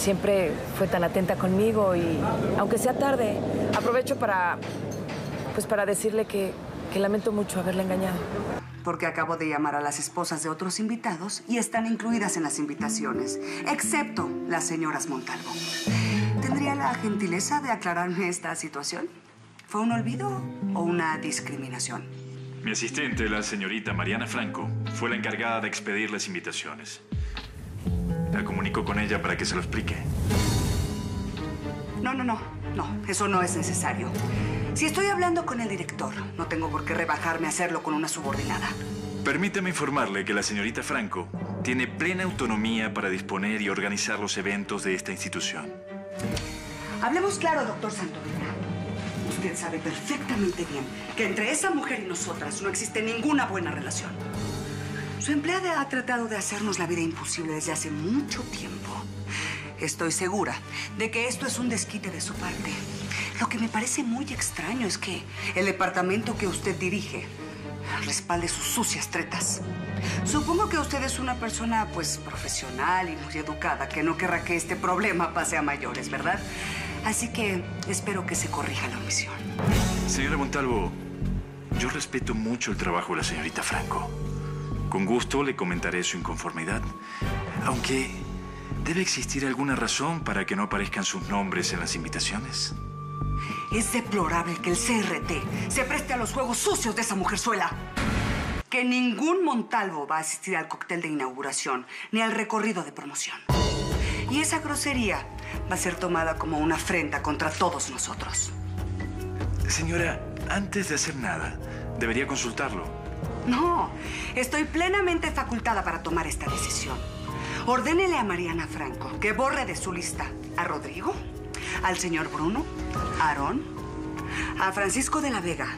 siempre fue tan atenta conmigo y aunque sea tarde, aprovecho para decirle que lamento mucho haberla engañado. Porque acabo de llamar a las esposas de otros invitados y están incluidas en las invitaciones, excepto las señoras Montalvo. ¿Tendría la gentileza de aclararme esta situación? ¿Fue un olvido o una discriminación? Mi asistente, la señorita Mariana Franco, fue la encargada de expedir las invitaciones. La comunico con ella para que se lo explique. No, eso no es necesario. Si estoy hablando con el director, no tengo por qué rebajarme a hacerlo con una subordinada. Permítame informarle que la señorita Franco tiene plena autonomía para disponer y organizar los eventos de esta institución. Hablemos claro, doctor Santovena. Usted sabe perfectamente bien que entre esa mujer y nosotras no existe ninguna buena relación. Su empleada ha tratado de hacernos la vida imposible desde hace mucho tiempo. Estoy segura de que esto es un desquite de su parte. Lo que me parece muy extraño es que el departamento que usted dirige respalde sus sucias tretas. Supongo que usted es una persona, profesional y muy educada, que no querrá que este problema pase a mayores, ¿verdad? Así que espero que se corrija la omisión. Señora Montalvo, yo respeto mucho el trabajo de la señorita Franco. Con gusto le comentaré su inconformidad, aunque debe existir alguna razón para que no aparezcan sus nombres en las invitaciones. Es deplorable que el CRT se preste a los juegos sucios de esa mujerzuela. Que ningún Montalvo va a asistir al cóctel de inauguración ni al recorrido de promoción. Y esa grosería va a ser tomada como una afrenta contra todos nosotros. Señora, antes de hacer nada, debería consultarlo. No, estoy plenamente facultada para tomar esta decisión. Ordénele a Mariana Franco que borre de su lista a Rodrigo, al señor Bruno, a Aarón, a Francisco de la Vega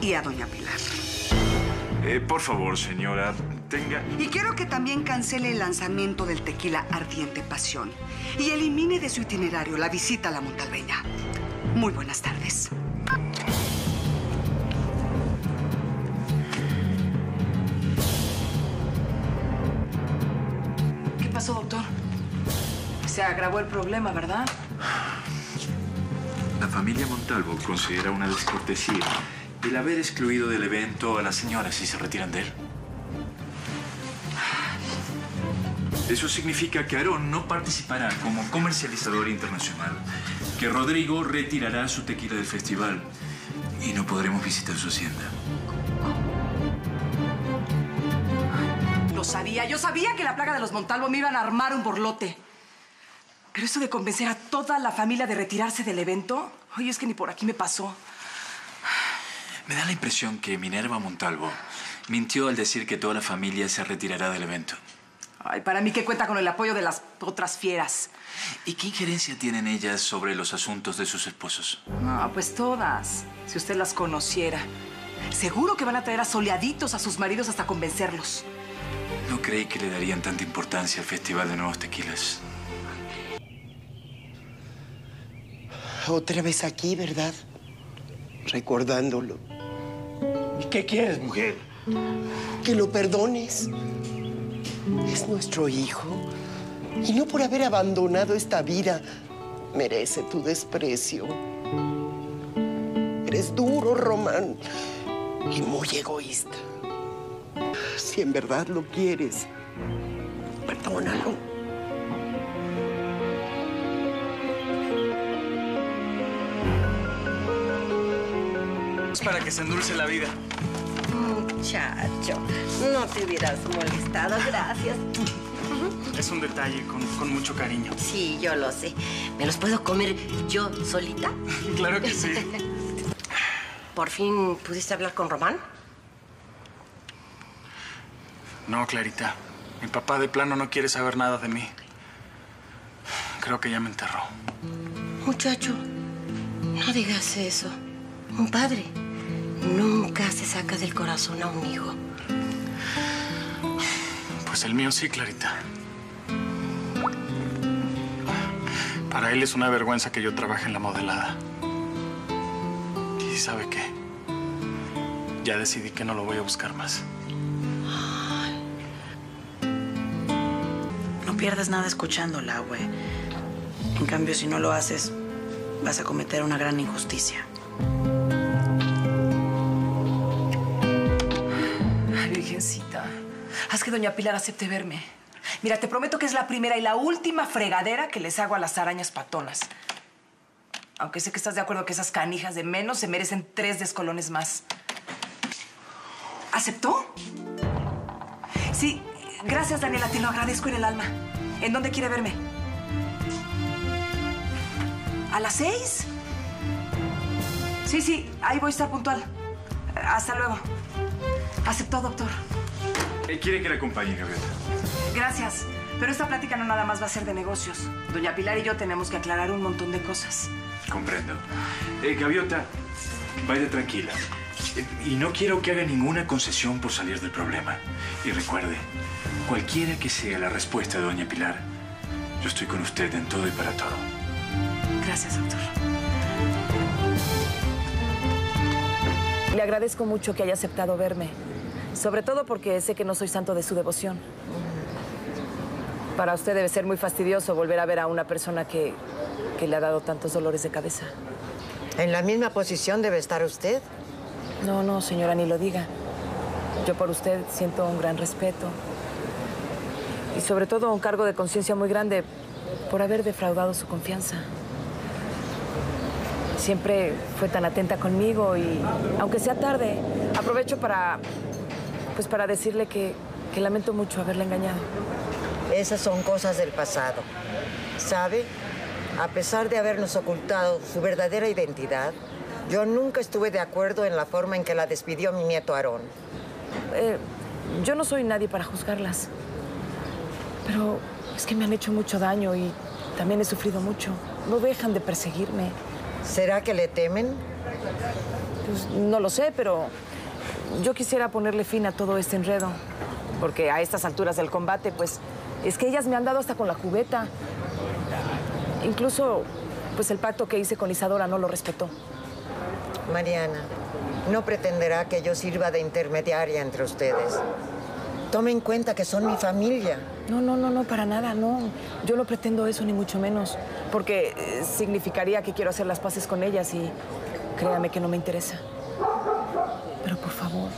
y a Doña Pilar. Por favor, señora, tenga... Y quiero que también cancele el lanzamiento del tequila Ardiente Pasión y elimine de su itinerario la visita a la Montalvela. Muy buenas tardes. ¿Qué pasó, doctor? Se agravó el problema, ¿verdad? La familia Montalvo considera una descortesía el haber excluido del evento a las señoras si se retiran de él. Eso significa que Aarón no participará como comercializador internacional, que Rodrigo retirará su tequila del festival y no podremos visitar su hacienda. Lo sabía, yo sabía que la plaga de los Montalvo me iban a armar un borlote. Pero eso de convencer a toda la familia de retirarse del evento, oye, es que ni por aquí me pasó. Me da la impresión que Minerva Montalvo mintió al decir que toda la familia se retirará del evento. Ay, para mí que cuenta con el apoyo de las otras fieras. ¿Y qué injerencia tienen ellas sobre los asuntos de sus esposos? No, pues todas, si usted las conociera. Seguro que van a traer asoleaditos a sus maridos hasta convencerlos. No creí que le darían tanta importancia al Festival de Nuevos Tequilas. Otra vez aquí, ¿verdad? Recordándolo. ¿Y qué quieres, mujer? Que lo perdones. Es nuestro hijo. Y no por haber abandonado esta vida, merece tu desprecio. Eres duro, Román, y muy egoísta. Si en verdad lo quieres, perdónalo. Para que se endulce la vida. Muchacho, no te hubieras molestado, gracias. Es un detalle con mucho cariño. Sí, yo lo sé. ¿Me los puedo comer yo solita? Claro que sí. ¿Por fin pudiste hablar con Román? No, Clarita. Mi papá de plano no quiere saber nada de mí. Creo que ya me enterró. Muchacho, no digas eso. Un padre nunca se saca del corazón a un hijo. Pues el mío sí, Clarita. Para él es una vergüenza que yo trabaje en la modelada. ¿Y sabe qué? Ya decidí que no lo voy a buscar más. Ay. No pierdas nada escuchándola, güey. En cambio, si no lo haces, vas a cometer una gran injusticia. Ay, Virgencita, haz que Doña Pilar acepte verme. Mira, te prometo que es la primera y la última fregadera que les hago a las arañas patonas. Aunque sé que estás de acuerdo que esas canijas de menos se merecen 3 descolones más. ¿Aceptó? Sí, gracias, Daniela, te lo agradezco en el alma. ¿En dónde quiere verme? ¿A las 6? Sí, ahí voy a estar puntual. Hasta luego. Aceptó, doctor. ¿Quiere que le acompañe, Gaviota? Gracias, pero esta plática no nada más va a ser de negocios. Doña Pilar y yo tenemos que aclarar un montón de cosas. Comprendo. Gaviota, vaya tranquila. Y no quiero que haga ninguna concesión por salir del problema. Y recuerde, cualquiera que sea la respuesta de Doña Pilar, yo estoy con usted en todo y para todo. Gracias, doctor. Le agradezco mucho que haya aceptado verme. Sobre todo porque sé que no soy santo de su devoción. Para usted debe ser muy fastidioso volver a ver a una persona que le ha dado tantos dolores de cabeza. ¿En la misma posición debe estar usted? No, señora, ni lo diga. Yo por usted siento un gran respeto. Y sobre todo un cargo de conciencia muy grande por haber defraudado su confianza. Siempre fue tan atenta conmigo y, aunque sea tarde, aprovecho para decirle que lamento mucho haberla engañado. Esas son cosas del pasado. ¿Sabe? A pesar de habernos ocultado su verdadera identidad, yo nunca estuve de acuerdo en la forma en que la despidió mi nieto Aarón. Yo no soy nadie para juzgarlas. Pero es que me han hecho mucho daño y también he sufrido mucho. No dejan de perseguirme. ¿Será que le temen? Pues no lo sé, pero yo quisiera ponerle fin a todo este enredo. Porque a estas alturas del combate, pues, es que ellas me han dado hasta con la cubeta. Incluso, pues, el pacto que hice con Isadora no lo respetó. Mariana, no pretenderá que yo sirva de intermediaria entre ustedes. Tome en cuenta que son mi familia. No, para nada, no. Yo no pretendo eso, ni mucho menos. Porque significaría que quiero hacer las paces con ellas y créame que no me interesa. Pero, por favor,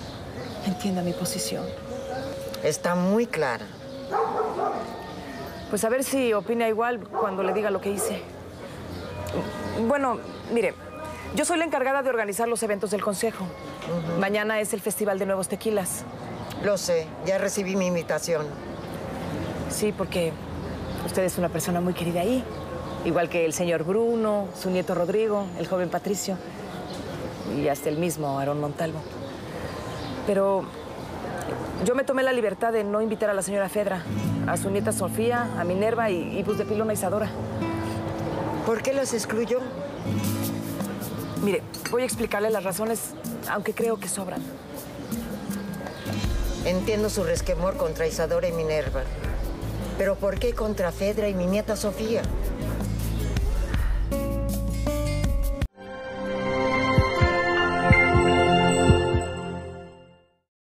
entienda mi posición. Está muy clara. Pues a ver si opina igual cuando le diga lo que hice. Bueno, mire, yo soy la encargada de organizar los eventos del Consejo. Mañana es el Festival de Nuevos Tequilas. Lo sé, ya recibí mi invitación. Sí, porque usted es una persona muy querida ahí. Igual que el señor Bruno, su nieto Rodrigo, el joven Patricio y hasta el mismo Aarón Montalvo. Pero yo me tomé la libertad de no invitar a la señora Fedra, a su nieta Sofía, a Minerva y pues de pilona Isadora. ¿Por qué las excluyó? Mire, voy a explicarle las razones, aunque creo que sobran. Entiendo su resquemor contra Isadora y Minerva, pero ¿por qué contra Fedra y mi nieta Sofía?